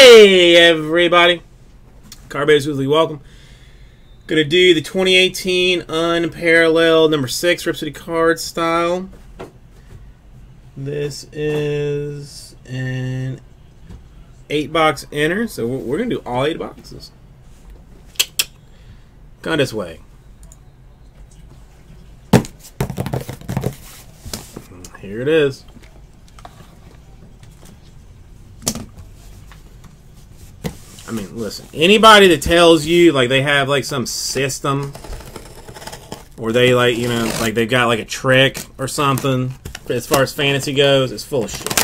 Hey everybody, Carbaders Weekly, welcome. Gonna do the 2018 Unparalleled number 6 Rip City card style. This is an 8-box inner, so we're gonna do all 8 boxes. Gone this way. Here it is. I mean, listen, anybody that tells you, like, they have, like, some system or they, like, you know, like, they've got, like, a trick or something as far as fantasy goes, it's full of shit.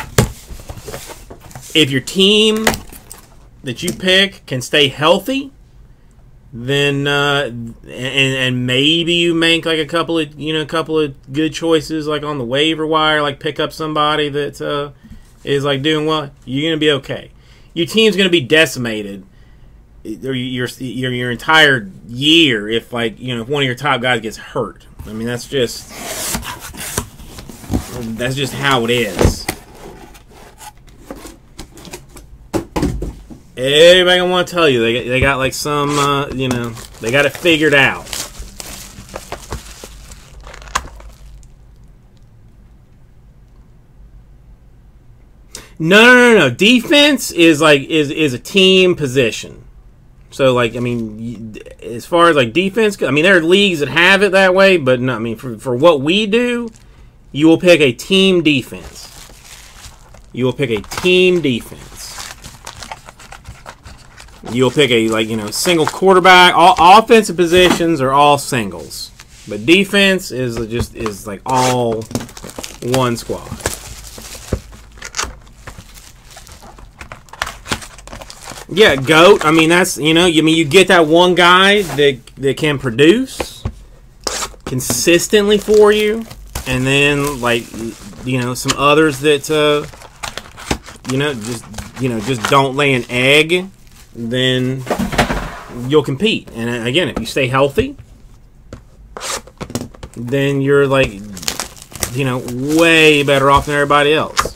If your team that you pick can stay healthy, then, and maybe you make, like, a couple of good choices, like, on the waiver wire, like, pick up somebody that is, like, doing well, you're going to be okay. Your team's going to be decimated, or your entire year, if if one of your top guys gets hurt. I mean, that's just how it is. Everybody gonna want to tell you they got like some they got it figured out. No. Defense is is a team position. So I mean, as far as defense, I mean, there are leagues that have it that way, but no, I mean, for what we do, you will pick a team defense. You'll pick a single quarterback. All offensive positions are all singles, but defense is like all one squad. Yeah, GOAT. I mean, that's, you get that one guy that can produce consistently for you, and then some others that just don't lay an egg, then you'll compete. And again, if you stay healthy, then you're way better off than everybody else.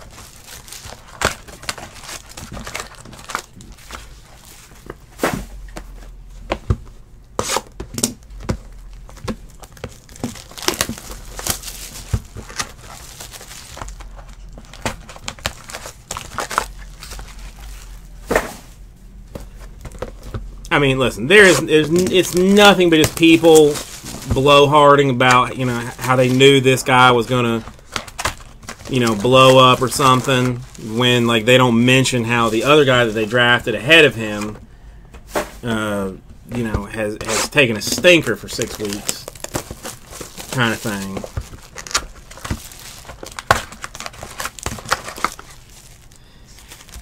I mean, listen, it's nothing but just people blowharding about, how they knew this guy was going to, blow up or something, when, they don't mention how the other guy that they drafted ahead of him, has taken a stinker for 6 weeks kind of thing.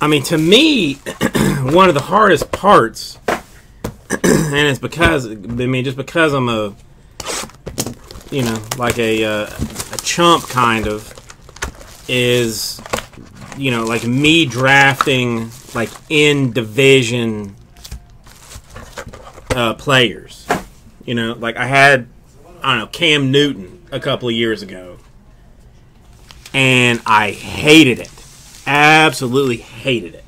I mean, to me, one of the hardest parts, and it's because, just because I'm a, a chump kind of, is, me drafting, in division players. I had, Cam Newton a couple of years ago, and I hated it. Absolutely hated it.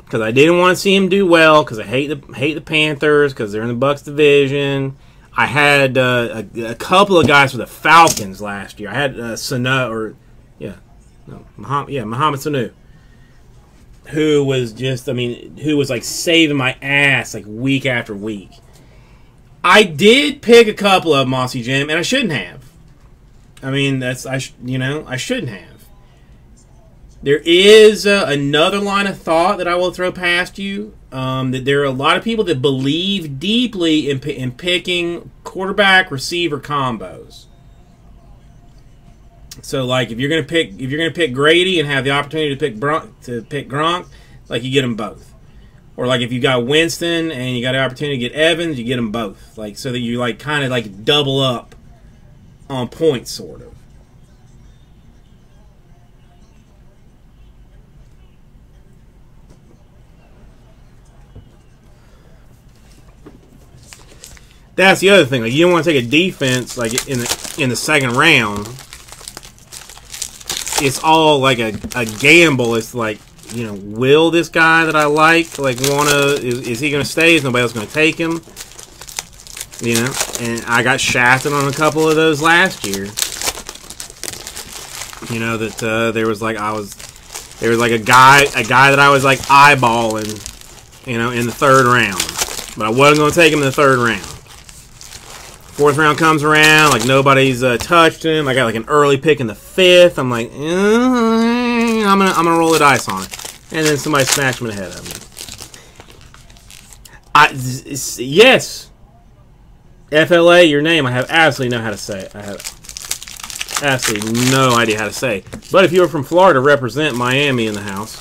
Because I didn't want to see him do well, because I hate the Panthers, because they're in the Bucks division. I had a couple of guys for the Falcons last year. I had Sanu, Mohamed Sanu, who was just, who was saving my ass week after week. I did pick a couple of Mossy Jim, and I shouldn't have. I shouldn't have. There is another line of thought that I will throw past you, that there are a lot of people that believe deeply in picking quarterback-receiver combos. So, if you're gonna pick Grady and have the opportunity to pick Gronk, you get them both. Or if you got Winston and you got the opportunity to get Evans, you get them both. So that you kind of double up on points, sort of. That's the other thing. You don't want to take a defense in the second round. It's all a gamble. It's you know, will this guy that I like wanna, is he gonna stay? Is nobody else gonna take him? You know, and I got shafted on a couple of those last year. You know, that there was like, there was like a guy that I was like eyeballing, you know, in the third round, but I wasn't gonna take him in the third round. Fourth round comes around, like nobody's touched him. I got like an early pick in the fifth. I'm like, I'm gonna roll the dice on it, and then somebody snatched him ahead of me. Yes, FLA, your name. I have absolutely no how to say it. I have absolutely no idea how to say it. But if you were from Florida, represent Miami in the house.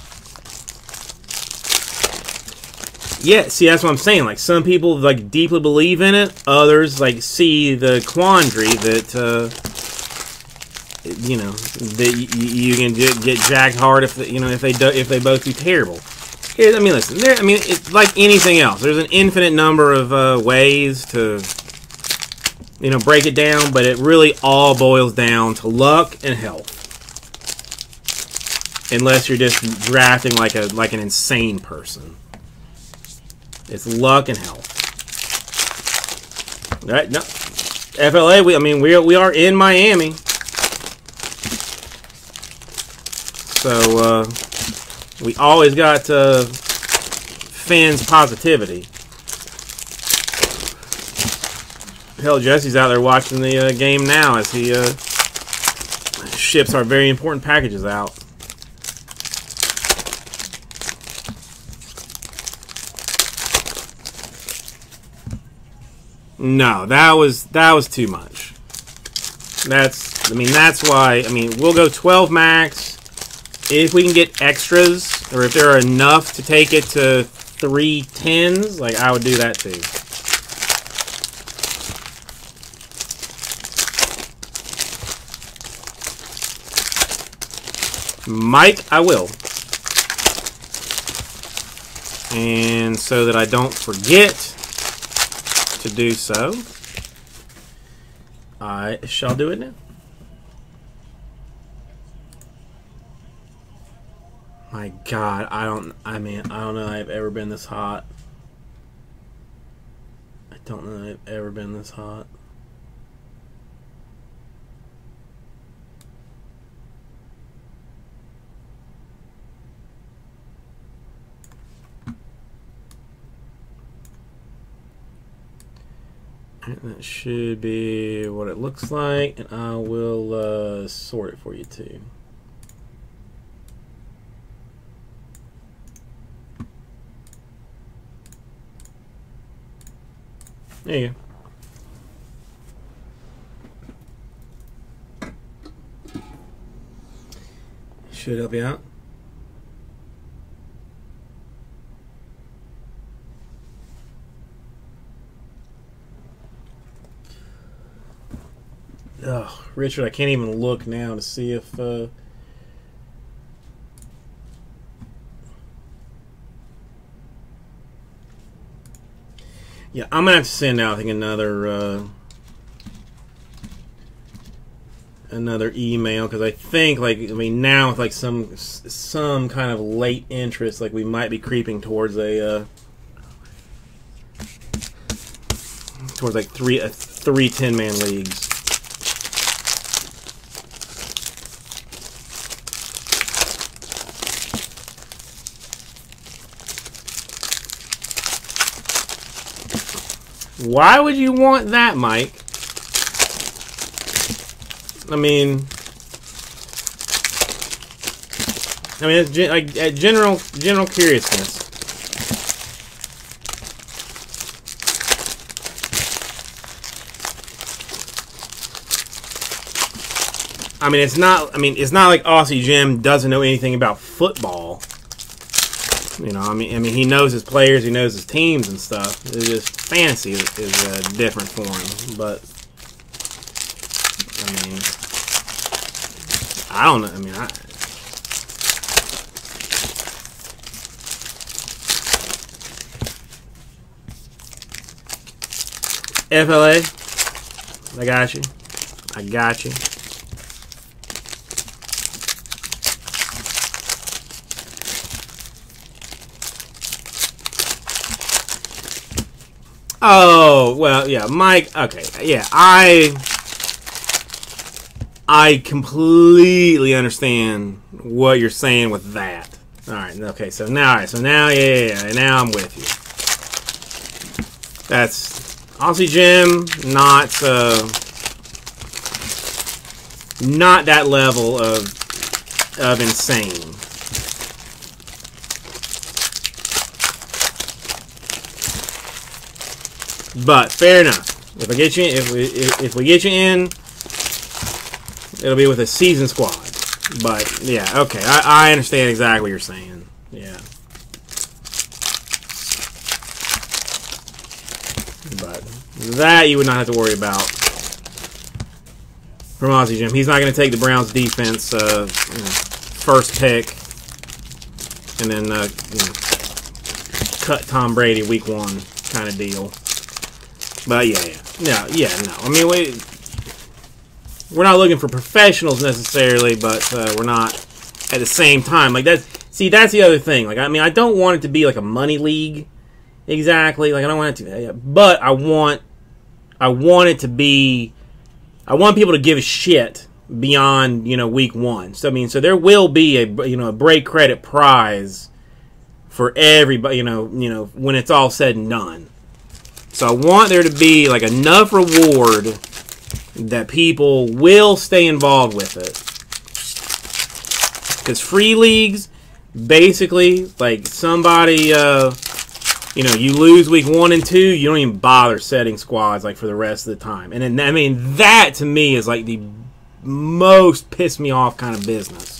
Yeah, see, that's what I'm saying. Like, some people, like, deeply believe in it. Others, like, see the quandary that, you know, that you can get jacked hard if, you know, if they both do terrible. I mean, listen, there, I mean, it's like anything else. There's an infinite number of ways to, you know, break it down, but it really all boils down to luck and health. Unless you're just drafting like a an insane person. It's luck and health. All right, no, FLA. I mean, we are in Miami, so we always got fans positivity. Hell, Jesse's out there watching the game now as he ships our very important packages out. No, that was too much. That's, I mean, that's why, I mean, we'll go 12 max. If we can get extras, or if there are enough to take it to 3 tens, like, I would do that too. Mike, I will. And so that I don't forget to do so, I shall do it now. My God, I don't know I've ever been this hot. I don't know I've ever been this hot. That should be what it looks like, and I will sort it for you too. There you go. Should help you out. Oh, Richard, I can't even look now to see if yeah, I'm gonna have to send out, I think, another email, because I think, like, I mean, now with like some kind of late interest, like, we might be creeping towards like three 10-man leagues. Why would you want that, Mike? I mean, it's like at general curiousness. I mean, it's not like Aussie Jim doesn't know anything about football. You know, I mean, he knows his players, he knows his teams and stuff. It's just fantasy is different for him. But I mean, I don't know. I mean, FLA, I got you. I got you. Oh, well, yeah, Mike, okay, yeah, I completely understand what you're saying with that. Alright, okay, so now, all right, so now, yeah, now I'm with you. That's Aussie Jim, not that level of insane. But fair enough. If I get you in, if we get you in, it'll be with a season squad. But yeah, okay, I understand exactly what you're saying. Yeah. But that you would not have to worry about from Aussie Jim. He's not going to take the Browns' defense first pick and then cut Tom Brady week one kind of deal. But yeah, no. I mean, we're not looking for professionals necessarily, but we're not at the same time. Like that's the other thing. Like I mean, I don't want it to be like a money league exactly. Like I don't want it to, but I want it to be. I want people to give a shit beyond week one. So I mean, so there will be a a break credit prize for everybody. You know when it's all said and done. So I want there to be like enough reward that people will stay involved with it. Because free leagues, basically, like somebody, you lose week 1 and 2, you don't even bother setting squads like for the rest of the time. And then, I mean, that to me is like the most piss me off kind of business.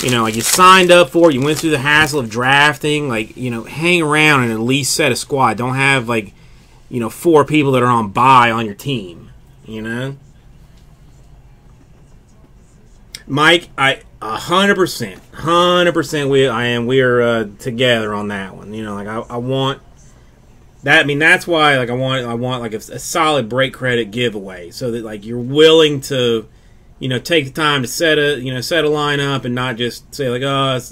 You know, like you signed up for it, you went through the hassle of drafting, like, hang around and at least set a squad. Don't have, like, 4 people that are on bye on your team, Mike, 100%, we are together on that one. Like, I want that, I mean, that's why, like, I want like, a solid break credit giveaway so that, like, you're willing to, take the time to set a lineup and not just say like, oh, it's,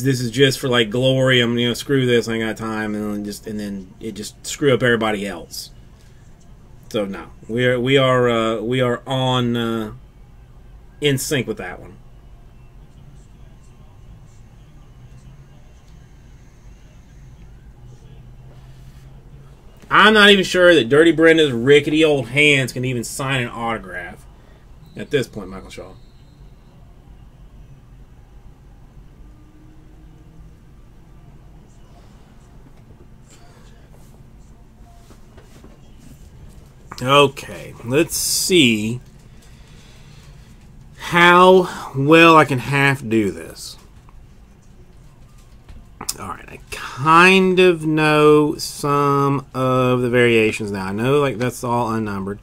this is just for like glory. I'm screw this, I ain't got time, and then it just screw up everybody else. So no, we are on in sync with that one. I'm not even sure that Dirty Brenda's rickety old hands can even sign an autograph. At this point, Michael Shaw. Okay, let's see how well I can half do this. Alright, I kind of know some of the variations now. I know like that's all unnumbered.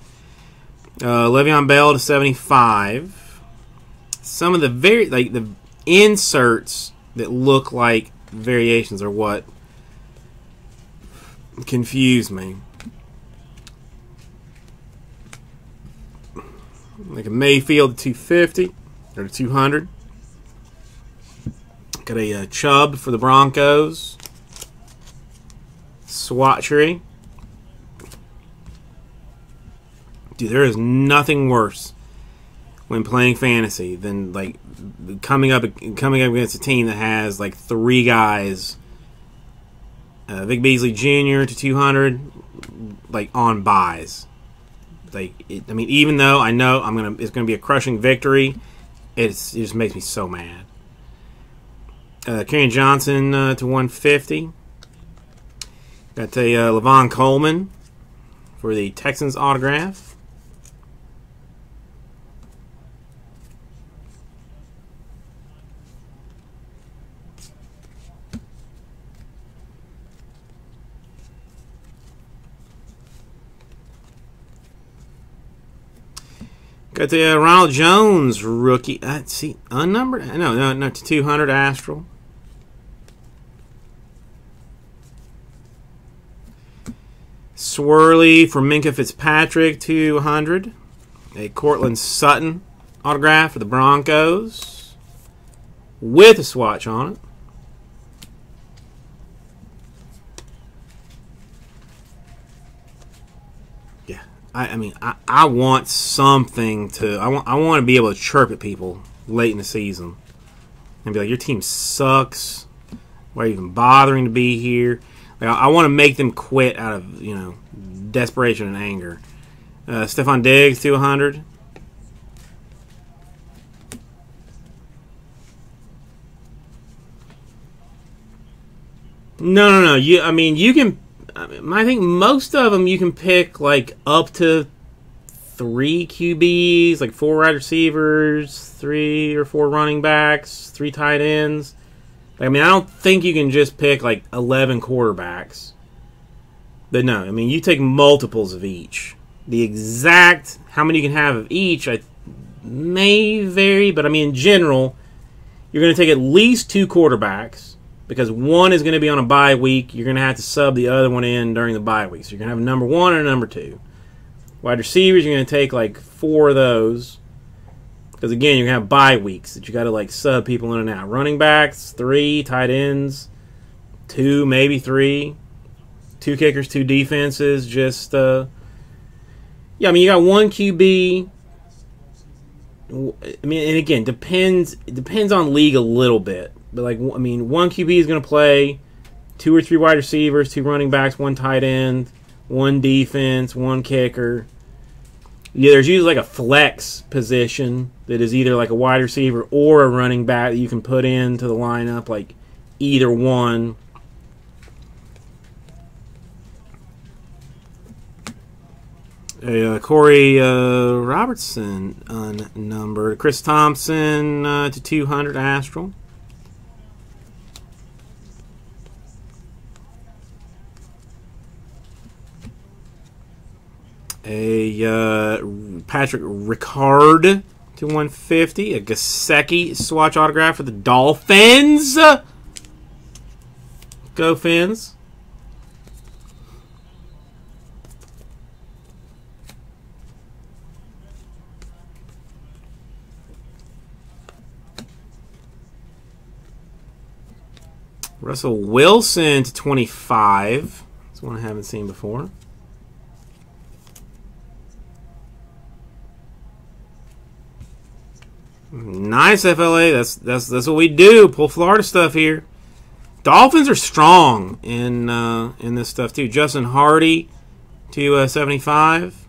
Le'Veon Bell to 75. Some of the the inserts that look like variations are what confuse me. Like a Mayfield to 250 or to 200. Got a Chubb for the Broncos. Swatchery. Dude, there is nothing worse when playing fantasy than like coming up against a team that has like 3 guys, Vic Beasley Jr. to 200, like on buys. Like I mean, even though I know it's gonna be a crushing victory, it just makes me so mad. Kieran Johnson to 150. Got a LeVon Coleman for the Texans autograph. Got the Ronald Jones rookie. See, unnumbered? No, to 200 Astral. Swirly for Minkah Fitzpatrick to 100. A Cortland Sutton autograph for the Broncos with a swatch on it. I want something to I want to be able to chirp at people late in the season and be like, your team sucks. Why are you even bothering to be here? Like, I want to make them quit out of, you know, desperation and anger. Stephon Diggs, 200. No. I think most of them you can pick like up to 3 QBs, like 4 wide receivers, 3 or 4 running backs, 3 tight ends. Like, I don't think you can just pick like 11 quarterbacks. But no, you take multiples of each. The exact how many you can have of each may vary, but in general, you're going to take at least 2 quarterbacks. Because one is going to be on a bye week. You're going to have to sub the other one in during the bye week. So you're going to have a number 1 and a number 2. Wide receivers, you're going to take like 4 of those. Because, again, you're going to have bye weeks that you got to like sub people in and out. Running backs, 3. Tight ends, 2, maybe 3. 2 kickers, 2 defenses. Just, you got 1 QB. And again, depends on league a little bit. But, 1 QB is going to play 2 or 3 wide receivers, 2 running backs, 1 tight end, 1 defense, 1 kicker. Yeah, there's usually, a flex position that is either, a wide receiver or a running back that you can put into the lineup, either one. Corey Robertson, unnumbered. Chris Thompson to 200, Astral. Patrick Ricard to 150. A Gesicki swatch autograph for the Dolphins. Go Fins. Russell Wilson to 25. That's one I haven't seen before. Nice, FLA. That's what we do. Pull Florida stuff here. Dolphins are strong in this stuff too. Justin Hardy to 75.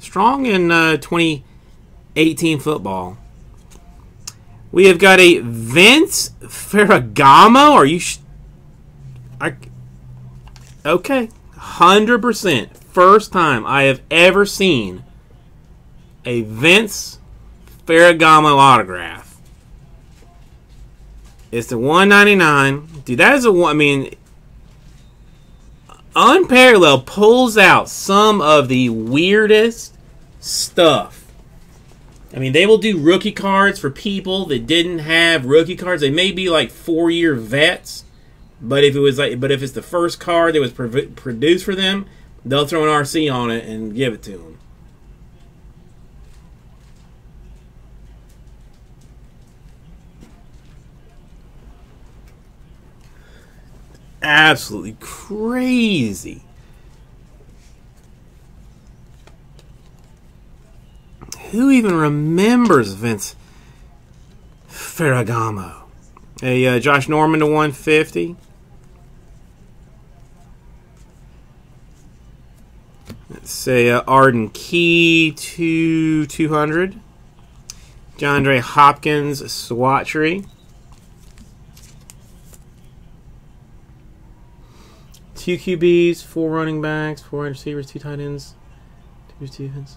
Strong in 2018 football. We have got a Vince Ferragamo. Are you? Okay, 100%. First time I have ever seen a Vince Ferragamo autograph. It's the 199. Dude, that is a one. Unparalleled pulls out some of the weirdest stuff. They will do rookie cards for people that didn't have rookie cards. They may be like 4-year vets, but if it's the first card that was produced for them, they'll throw an RC on it and give it to them. Absolutely crazy. Who even remembers Vince Ferragamo? Hey, Josh Norman to 150. Let's say Arden Key to 200. Johndre Hopkins swatchery. 2 QBs, 4 running backs, 4 wide receivers, 2 tight ends, 2 defense.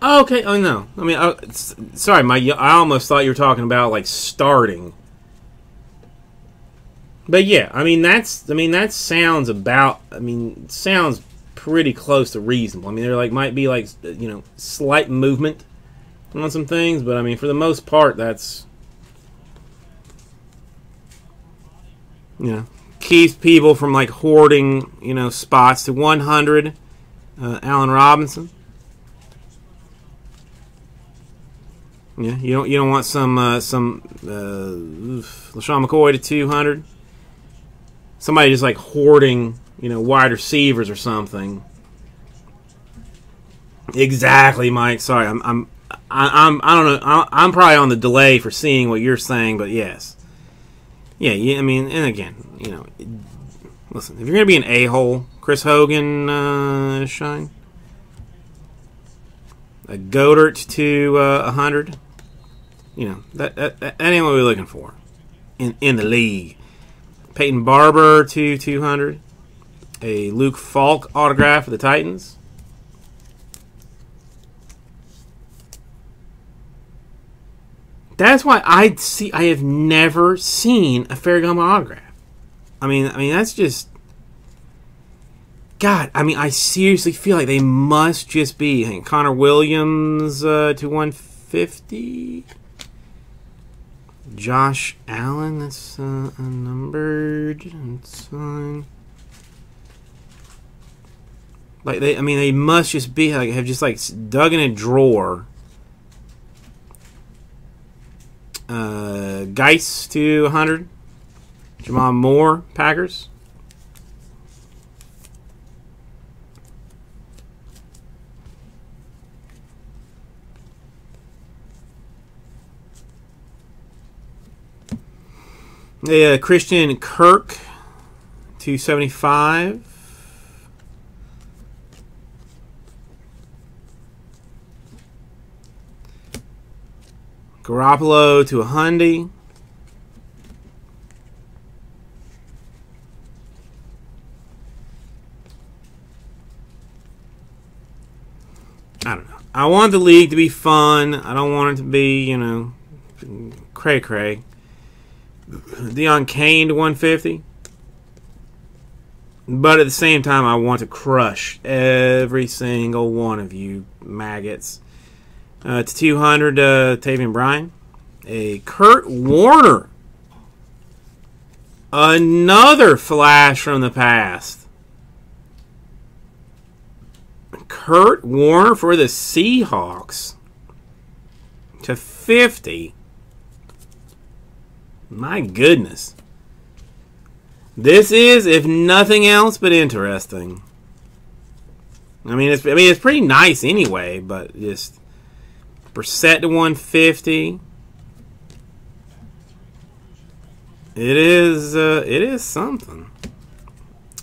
Oh, okay. Oh no. Sorry, Mike. I almost thought you were talking about starting. But yeah, that sounds about. Sounds pretty close to reasonable. There might be slight movement on some things, but for the most part, that's. Keeps people from hoarding, spots to 100. Allen Robinson. Yeah, you don't want some LeSean McCoy to 200. somebody just like hoarding, you know, wide receivers or something. Exactly, Mike. Sorry, I don't know. I'm probably on the delay for seeing what you're saying, but yes. Yeah, I mean, and again, you know, listen, if you're going to be an a-hole, Chris Hogan, shine. A Godert to 100. You know, that ain't what we're looking for in the league. Peyton Barber to 200. A Luke Falk autograph for the Titans. That's why I have never seen a Ferragamo autograph. I mean that's just God. I mean, I seriously feel like they must just be. I think Connor Williams to 150. Josh Allen, that's unnumbered. That's fine. Like they, I mean, they must just be like have just like dug in a drawer. Geis to 100. Jamal Moore, Packers. Christian Kirk to 275. Garoppolo to 100. I don't know. I want the league to be fun. I don't want it to be, you know, cray-cray. Deion Kane to 150. But at the same time, I want to crush every single one of you maggots. To 200, Tavian Bryan. A Kurt Warner. Another flash from the past. Kurt Warner for the Seahawks. To 50. My goodness. This is, if nothing else, but interesting. I mean, it's pretty nice anyway, but just... Brissett to 150. It is something.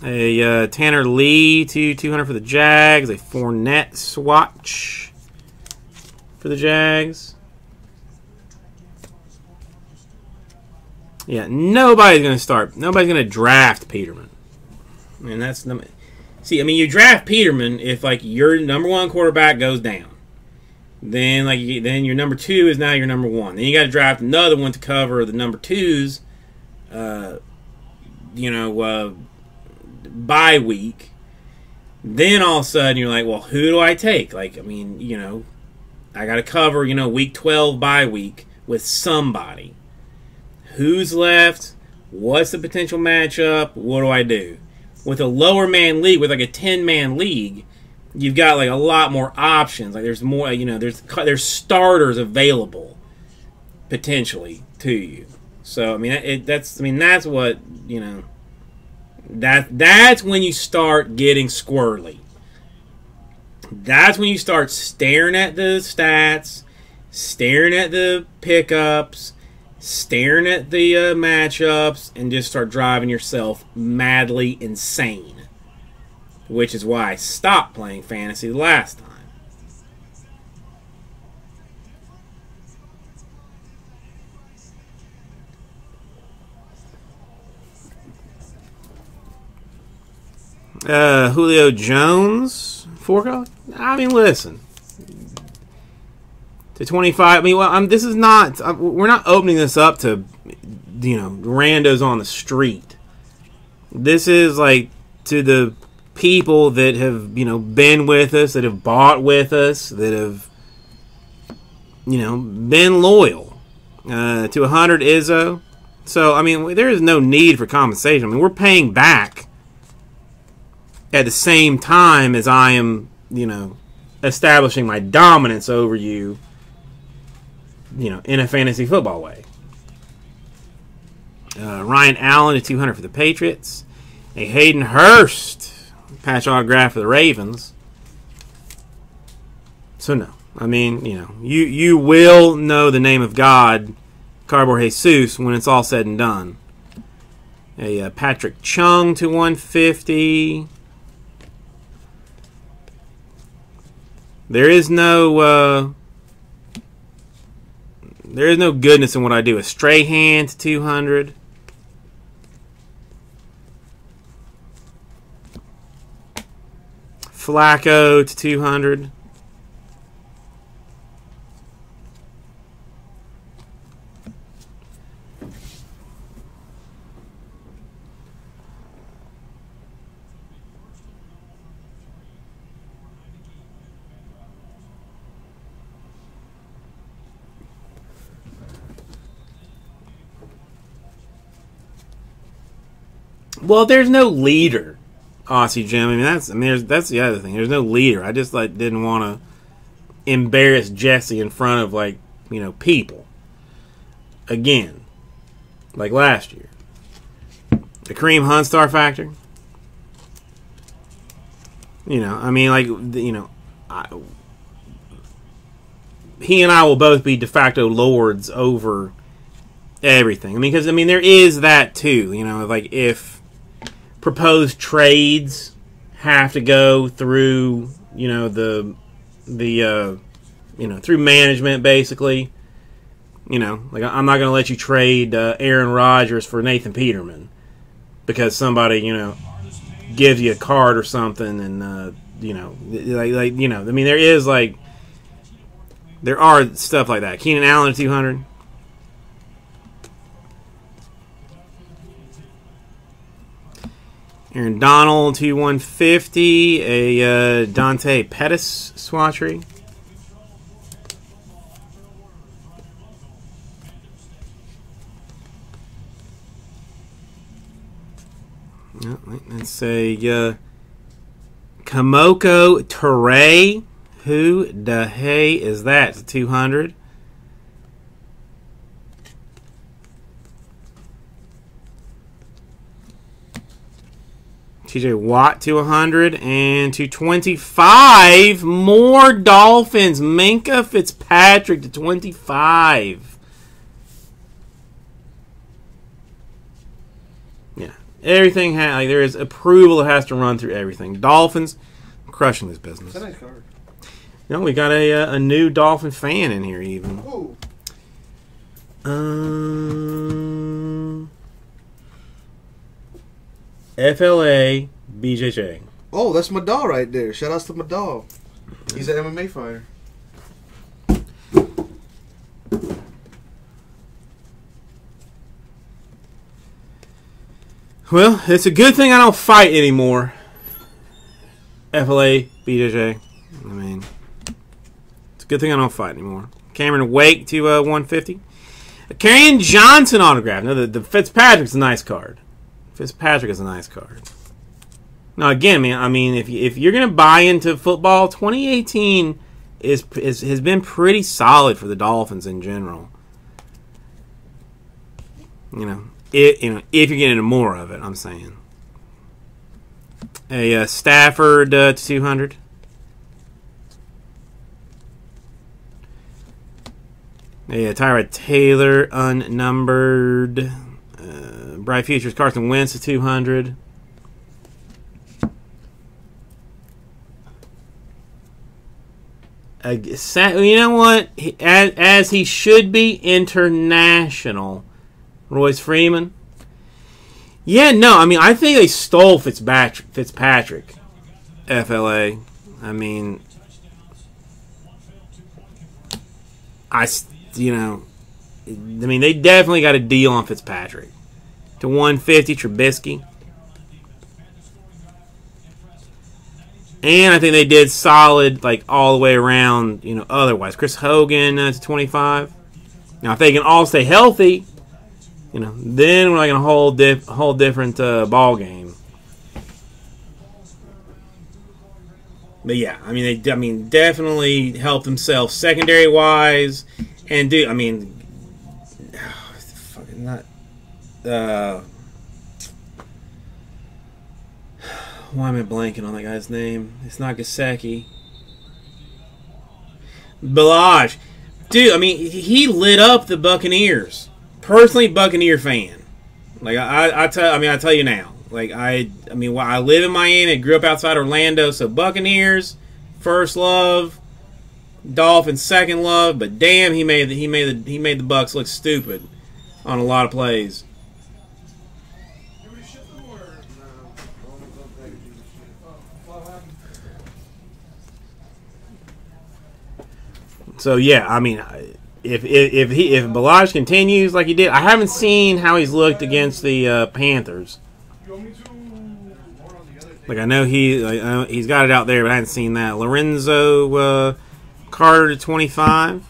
A Tanner Lee to 200 for the Jags. A Fournette swatch for the Jags. Yeah, nobody's gonna start. Nobody's gonna draft Peterman. And that's see. I mean, you draft Peterman if like your number 1 quarterback goes down. Then, then your number 2 is now your number 1. Then you got to draft another one to cover the number 2's, bye week. Then all of a sudden you're like, well, who do I take? Like, I mean, you know, I got to cover, you know, week 12 bye week with somebody. Who's left? What's the potential matchup? What do I do? With a lower man league, with like a 10-man league, you've got like a lot more options. Like there's more, you know, there's starters available potentially to you. So I mean, that's what, you know, that's when you start getting squirrely. That's when you start staring at the stats, staring at the pickups, staring at the matchups, and just start driving yourself madly insane. Which is why I stopped playing fantasy the last time. Julio Jones, $4. I mean, listen, to 25. I mean, well, this is not. We're not opening this up to, you know, randos on the street. This is like to the people that have, you know, been with us, that have bought with us, that have, you know, been loyal. To 100, Izzo. So, I mean, there is no need for compensation. I mean, we're paying back at the same time as I am, you know, establishing my dominance over you, you know, in a fantasy football way. Ryan Allen at 200 for the Patriots. A Hayden Hurst patch autograph for the Ravens. So no, I mean, you know, you will know the name of God, Cardboard Jesus, when it's all said and done. A Patrick Chung to 150. There is no goodness in what I do. A Strahan to 200. Flacco to 200. Well, there's no leader, Aussie Jim. I mean, that's the other thing. There's no leader. I just didn't want to embarrass Jesse in front of people again, like last year. The Kareem Hunt star factor. He and I will both be de facto lords over everything. Because there is that too. If proposed trades have to go through, through management, basically. I'm not going to let you trade Aaron Rodgers for Nathan Peterman because somebody, gives you a card or something, and there are stuff like that. Keenan Allen at 200. Aaron Donald to 150, a Dante Pettis swatchery. Let's say Kamoko Teray. Who the hey is that? 200. TJ Watt to 100 and to 25. More Dolphins. Minkah Fitzpatrick to 25. Yeah. Everything there is approval that has to run through everything. Dolphins crushing this business. That's a nice card. We got a new Dolphin fan in here even. Ooh. FLA BJJ. Oh, that's my doll right there. Shout outs to my doll. He's an MMA fighter. Well, it's a good thing I don't fight anymore. FLA BJJ. It's a good thing I don't fight anymore. Cameron Wake to 150. A Kerryon Johnson autograph. No, the Fitzpatrick's a nice card. Fitzpatrick is a nice card. Now again, man, if you're gonna buy into football, 2018 has been pretty solid for the Dolphins in general. If you're getting into more of it, I'm saying. A Stafford to 200. A Tyrod Taylor unnumbered. Bright Futures, Carson Wentz to 200. You know what? As he should be, international. Royce Freeman. Yeah, no, I think they stole Fitzpatrick. FLA. They definitely got a deal on Fitzpatrick. To 150, Trubisky. And I think they did solid, all the way around, otherwise. Chris Hogan to 25. Now, if they can all stay healthy, then we're like in a whole different ball game. But, yeah, they definitely helped themselves secondary-wise. And, dude, Why am I blanking on that guy's name? It's not Gesicki. Balazs. Dude, I mean, he lit up the Buccaneers. Personally, Buccaneer fan. Like, I tell you now. Like, I mean, well, I live in Miami, grew up outside Orlando, so Buccaneers, first love, Dolphins, second love. But damn, he made the Bucs look stupid on a lot of plays. So yeah, I mean, if Balazs continues like he did, I haven't seen how he's looked against the Panthers. Like I know he's got it out there, but I hadn't seen that. Lorenzo Carter to 25.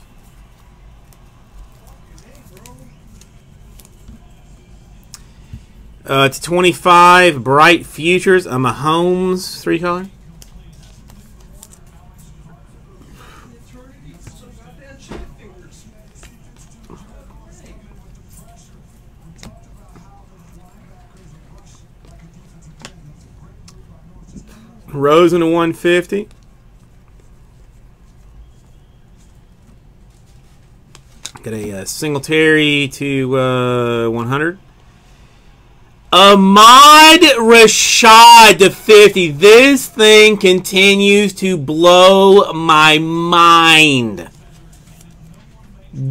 To 25, Bright Futures, a Mahomes 3-color. Rosen to 150. Got a Singletary to 100. Ahmad Rashad to 50. This thing continues to blow my mind.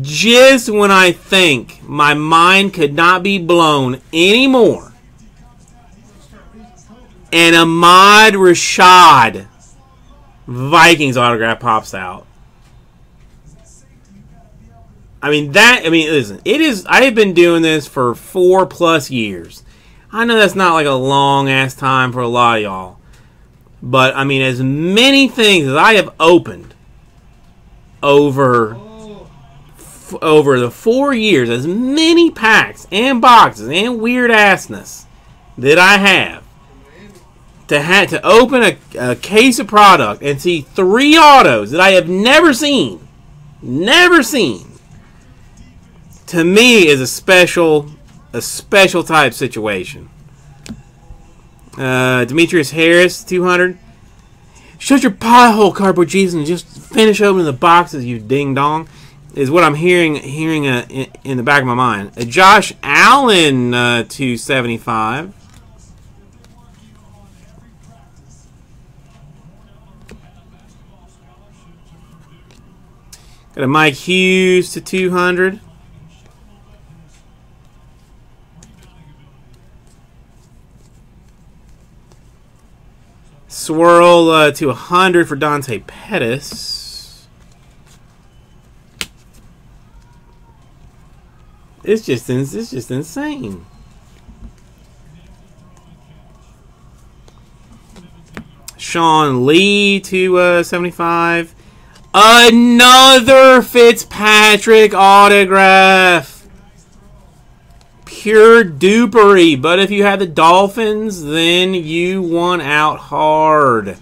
Just when I think my mind could not be blown anymore. And Ahmad Rashad, Vikings autograph pops out. I mean, listen, it is, I have been doing this for 4+ years. I know that's not like a long-ass time for a lot of y'all. But, I mean, as many things as I have opened over the 4 years, as many packs and boxes and weird assness that I have, to open a case of product and see 3 autos that I have never seen, to me is a special type situation. Demetrius Harris, 200. Shut your pothole, Cardboard Jesus, and just finish opening the boxes, you ding dong, is what I'm hearing in the back of my mind. Josh Allen, 275. Got a Mike Hughes to 200. Swirl to 100 for Dante Pettis. It's just insane. Sean Lee to 75. Another Fitzpatrick autograph. Pure dupery. But if you had the Dolphins, then you won out hard.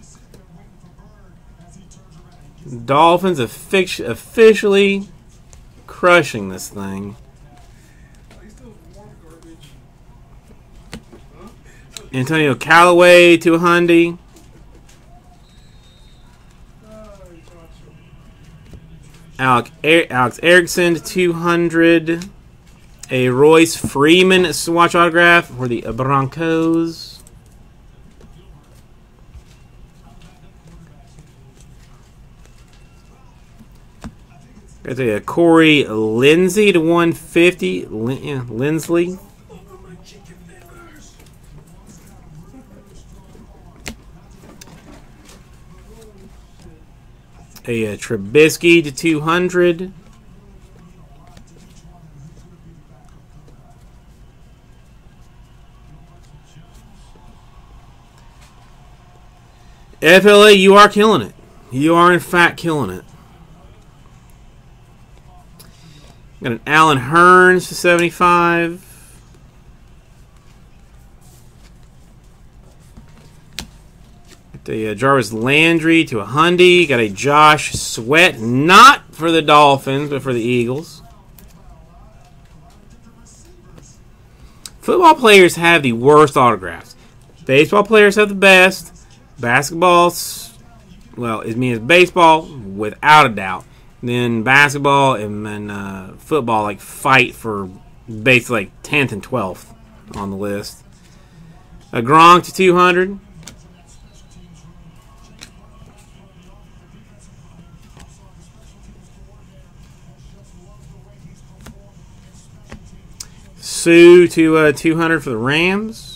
Dolphins officially crushing this thing. Antonio Callaway to a hundy. Alex Erickson to 200. A Royce Freeman swatch autograph for the Broncos. Got a Corey Lindsey to 150. Lindsley. A Trubisky to 200. FLA, you are killing it. You are, in fact, killing it. Got an Alan Hearns to 75. The Jarvis Landry to a hundy. Got a Josh Sweat, not for the Dolphins, but for the Eagles. Football players have the worst autographs. Baseball players have the best. Basketball, well, it means baseball without a doubt. Then basketball and football like fight for basically like 10th and 12th on the list. A Gronk to 200. Sue to 200 for the Rams.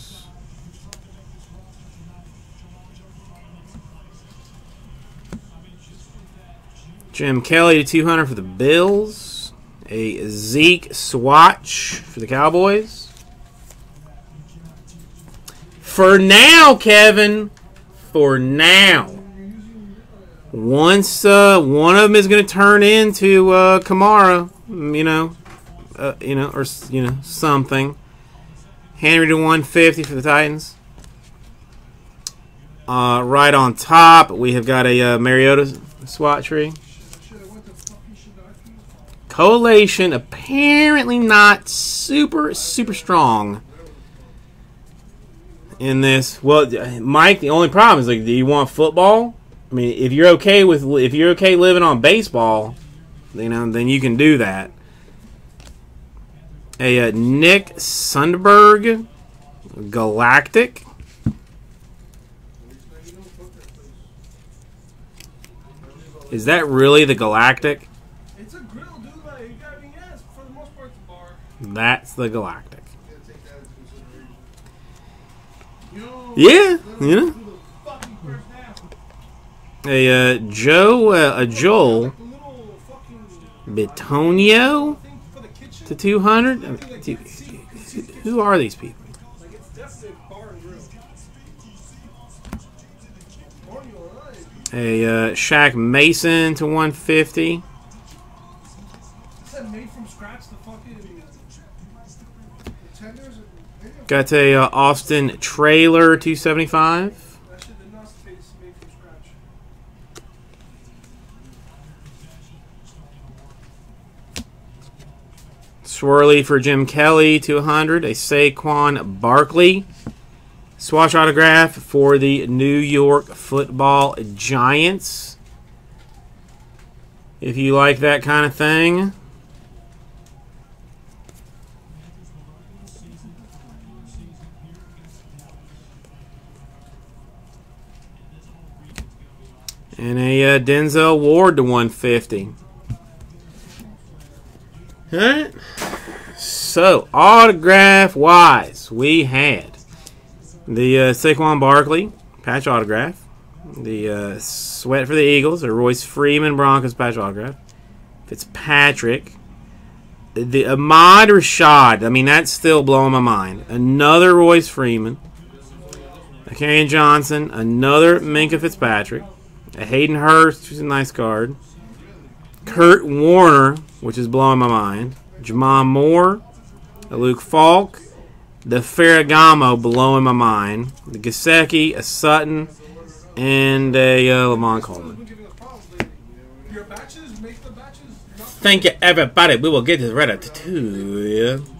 Jim Kelly to 200 for the Bills. A Zeke swatch for the Cowboys. For now, Kevin. For now. Once one of them is going to turn into Kamara, you know. Something. Henry to 150 for the Titans. Right on top, we have got a Mariota swat tree. Collation apparently not super strong in this. Well, Mike, the only problem is like, do you want football? I mean, if you're okay living on baseball, you know, then you can do that. A Nick Sundberg Galactic. Is that really the Galactic? It's a grill, dude. You gotta be asked. For the most part, it's a bar. That's the Galactic. Yeah, you know. A Joel Bitonio. To 200? I mean, who are these people? Like, it's definitely bar and grill. A Shaq Mason to 150. Is that made from scratch? The fucking tenders? Got a Austin Trailer 275. Swirly for Jim Kelly to 100. A Saquon Barkley swatch autograph for the New York Football Giants. If you like that kind of thing. And a Denzel Ward to 150. All right. So, autograph-wise, we had the Saquon Barkley patch autograph, the Sweat for the Eagles, the Royce Freeman Broncos patch autograph, Fitzpatrick, the Ahmad Rashad. I mean, that's still blowing my mind. Another Royce Freeman, a Kerryon Johnson, another Minkah Fitzpatrick, a Hayden Hurst, who's a nice card, Kurt Warner, which is blowing my mind, Jamal Moore, a Luke Falk, the Ferragamo blowing my mind, the Gesicki, a Sutton, and a LeVon Coleman. Thank you, everybody. We will get this right up to you.